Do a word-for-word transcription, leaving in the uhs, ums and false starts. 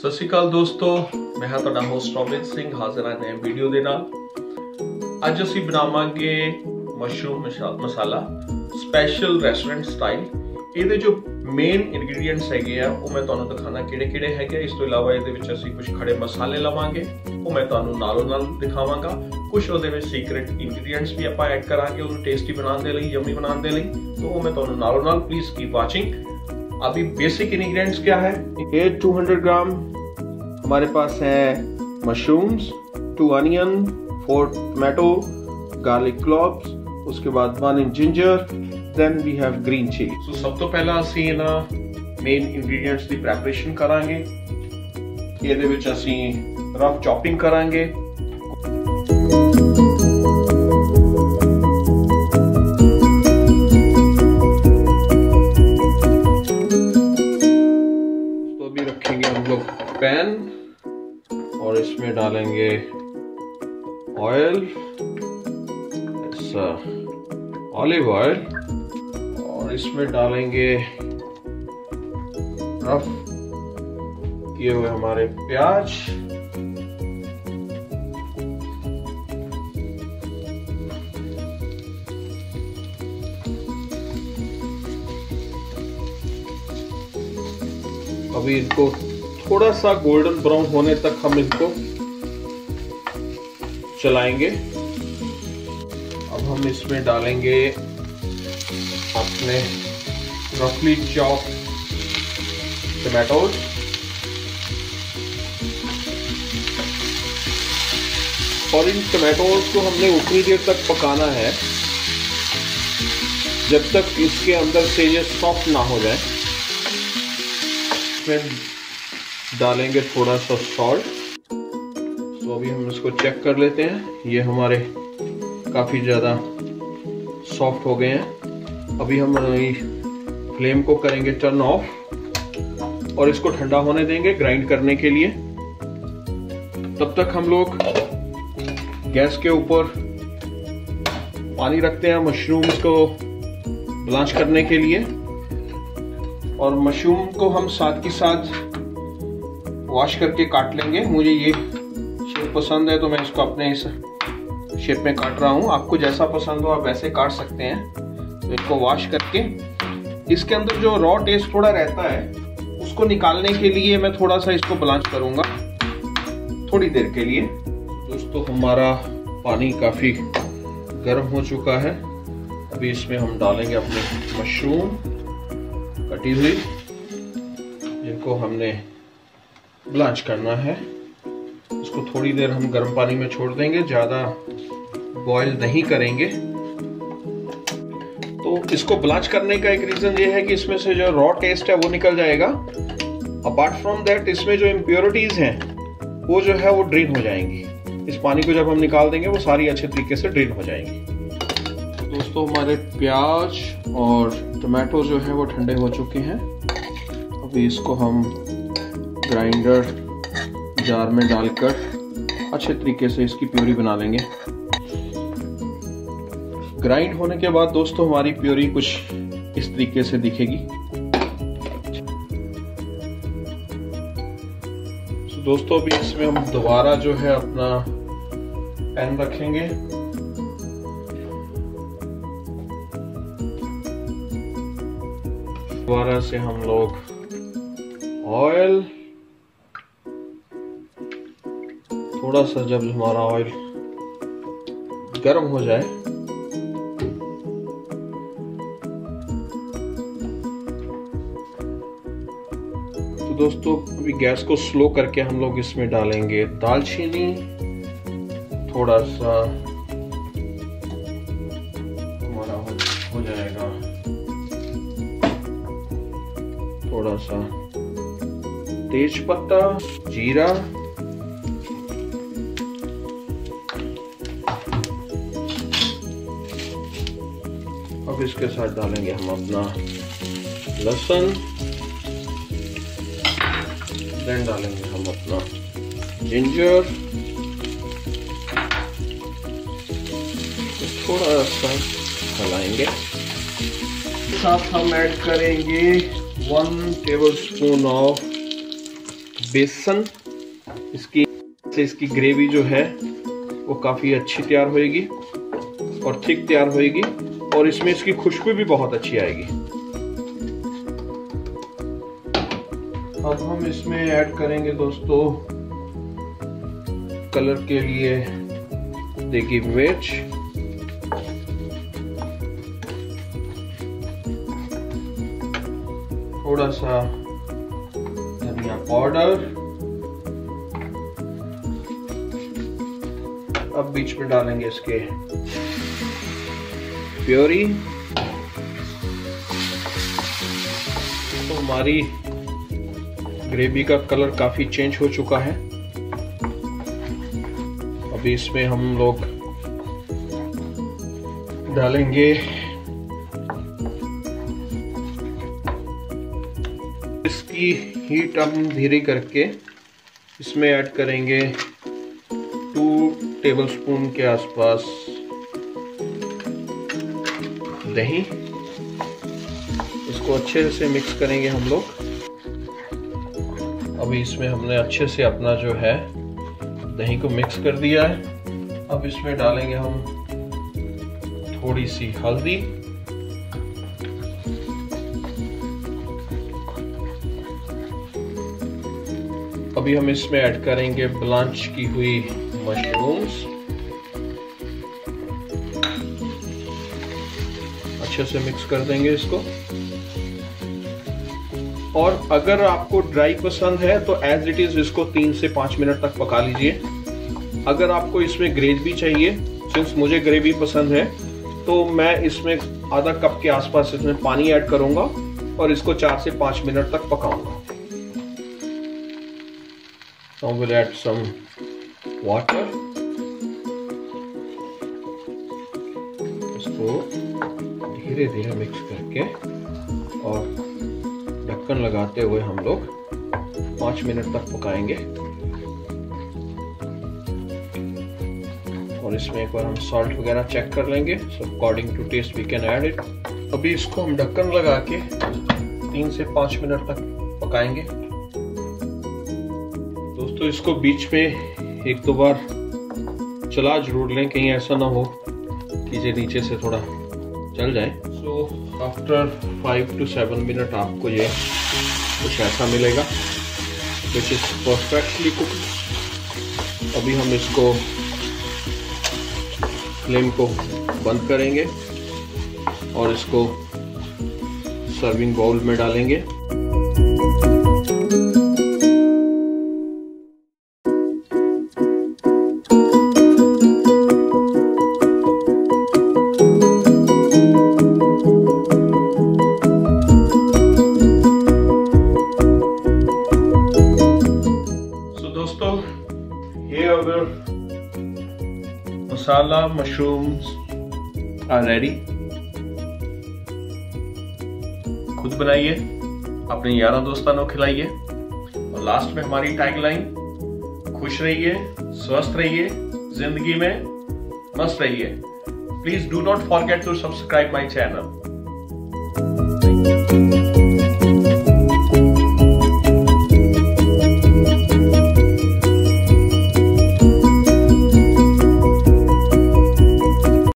सत श्री अकाल दोस्तों, मैं हाँ तुहाडा होस्ट रमित सिंह हाजिर हाँ नए वीडियो दे नाल। अज असीं बनावांगे mushroom masala special restaurant style. ये जो मेन इनग्रीडियंट्स हैगे आ वो मैं तुहानूं दिखाना किहड़े किहड़े हैगे। इस तो इलावा ये असीं कुछ खड़े मसाले लवांगे, वो मैं तुहानूं नालों नाल दिखावांगा। कुछ उहदे विच सीक्रेट इंग्रीडियंट्स भी आपां ऐड करांगे उहनूं टेस्टी बनाउण दे लई, यम्मी बनाउण दे लई। तो वो मैं तुहानूं नालों नाल, प्लीज़ कीप वाचिंग। अभी बेसिक इंग्रीडियंट्स क्या है, ये दो सौ ग्राम हमारे पास है mushrooms, two onion, four tomato, garlic cloves, उसके बाद one inch ginger, then we have green chili। So सब तो पहला असीं ना मेन इंग्रीडियंट्स की प्रैपरेशन करांगे। इहदे विच असीं रफ चॉपिंग करांगे। तो अभी रखेंगे हम लोग पैन और इसमें डालेंगे ऑयल, ऐसा ऑलिव ऑयल, और इसमें डालेंगे रफ किए हुए हमारे प्याज। अभी इनको थोड़ा सा गोल्डन ब्राउन होने तक हम इनको चलाएंगे। अब हम इसमें डालेंगे अपने रफली चॉप टमाटोज, और इन टमाटोज को हमने उतनी देर तक पकाना है जब तक इसके अंदर से ये सॉफ्ट ना हो जाए। फिर डालेंगे थोड़ा सा सॉल्ट। तो अभी हम इसको चेक कर लेते हैं, ये हमारे काफ़ी ज़्यादा सॉफ्ट हो गए हैं। अभी हम फ्लेम को करेंगे टर्न ऑफ और इसको ठंडा होने देंगे ग्राइंड करने के लिए। तब तक हम लोग गैस के ऊपर पानी रखते हैं मशरूम्स को ब्लांच करने के लिए, और मशरूम को हम साथ के साथ वॉश करके काट लेंगे। मुझे ये शेप पसंद है तो मैं इसको अपने इस शेप में काट रहा हूँ। आपको जैसा पसंद हो आप वैसे काट सकते हैं। इसको वॉश करके इसके अंदर जो रॉ टेस्ट थोड़ा रहता है उसको निकालने के लिए मैं थोड़ा सा इसको ब्लांच करूंगा थोड़ी देर के लिए। दोस्तों हमारा पानी काफ़ी गर्म हो चुका है। अभी इसमें हम डालेंगे अपने मशरूम कटी हुई, जिनको हमने ब्लांच करना है। इसको थोड़ी देर हम गर्म पानी में छोड़ देंगे, ज़्यादा बॉयल नहीं करेंगे। तो इसको ब्लांच करने का एक रीज़न ये है कि इसमें से जो रॉ टेस्ट है वो निकल जाएगा। अपार्ट फ्रॉम दैट इसमें जो इम्प्योरिटीज़ हैं वो जो है वो ड्रेन हो जाएंगी। इस पानी को जब हम निकाल देंगे वो सारी अच्छे तरीके से ड्रेन हो जाएंगी। दोस्तों हमारे प्याज और टमाटो जो है वो ठंडे हो चुके हैं। अभी इसको हम ग्राइंडर जार में डालकर अच्छे तरीके से इसकी प्यूरी बना लेंगे। ग्राइंड होने के बाद दोस्तों हमारी प्योरी कुछ इस तरीके से दिखेगी। so, दोस्तों अभी इसमें हम दोबारा जो है अपना पैन रखेंगे। दोबारा से हम लोग ऑयल, थोड़ा सा जब हमारा ऑयल गर्म हो जाए दोस्तों अभी गैस को स्लो करके हम लोग इसमें डालेंगे दालचीनी, थोड़ा सा हमारा हो, हो जाएगा थोड़ा सा तेज पत्ता, जीरा, अब इसके साथ डालेंगे हम अपना लहसुन, डालेंगे हम अपना जिंजर, थोड़ा सा हलाएंगे। साथ हम ऐड करेंगे वन टेबलस्पून ऑफ बेसन, इसकी से इसकी ग्रेवी जो है वो काफ़ी अच्छी तैयार होएगी और ठीक तैयार होएगी और इसमें इसकी खुशबू भी बहुत अच्छी आएगी। अब हम इसमें ऐड करेंगे दोस्तों कलर के लिए देखिए मिर्च, थोड़ा सा धनिया पाउडर। अब बीच में डालेंगे इसके प्योरी। तो हमारी ग्रेवी का कलर काफी चेंज हो चुका है। अभी इसमें हम लोग डालेंगे इसकी हीट हम धीरे करके इसमें ऐड करेंगे टू टेबल स्पून के आसपास दही। इसको अच्छे से मिक्स करेंगे हम लोग। अभी इसमें हमने अच्छे से अपना जो है दही को मिक्स कर दिया है। अब इसमें डालेंगे हम थोड़ी सी हल्दी, अभी हम इसमें ऐड करेंगे ब्लांच की हुई मशरूम्स। अच्छे से मिक्स कर देंगे इसको। और अगर आपको ड्राई पसंद है तो एज इट इज इसको तीन से पांच मिनट तक पका लीजिए। अगर आपको इसमें ग्रेवी चाहिए, सिंस मुझे ग्रेवी पसंद है तो मैं इसमें आधा कप के आसपास इसमें पानी ऐड करूंगा और इसको चार से पांच मिनट तक पकाऊंगा। Now we'll add some water. इसको धीरे धीरे मिक्स करके और ढक्कन लगाते हुए हम लोग पांच मिनट तक पकाएंगे। और इसमें एक बार हम सॉल्ट वगैरह चेक कर लेंगे, so according to taste we can add it. अभी इसको हम ढक्कन लगा के तीन से पांच मिनट तक पकाएंगे। दोस्तों इसको बीच में एक दो बार चला जरूर लें, कहीं ऐसा ना हो कि ये नीचे से थोड़ा चल जाए। So after five to seven minute आपको ये कुछ ऐसा मिलेगा विच इज परफेक्टली कुक। अभी हम इसको फ्लेम को बंद करेंगे और इसको सर्विंग बाउल में डालेंगे। Masala mushrooms are ready. खुद बनाइए, अपने यारों दोस्तानों खिलाइए। और लास्ट में हमारी टैगलाइन, खुश रहिए, स्वस्थ रहिए, जिंदगी में मस्त रहिए। Please do not forget to subscribe my channel.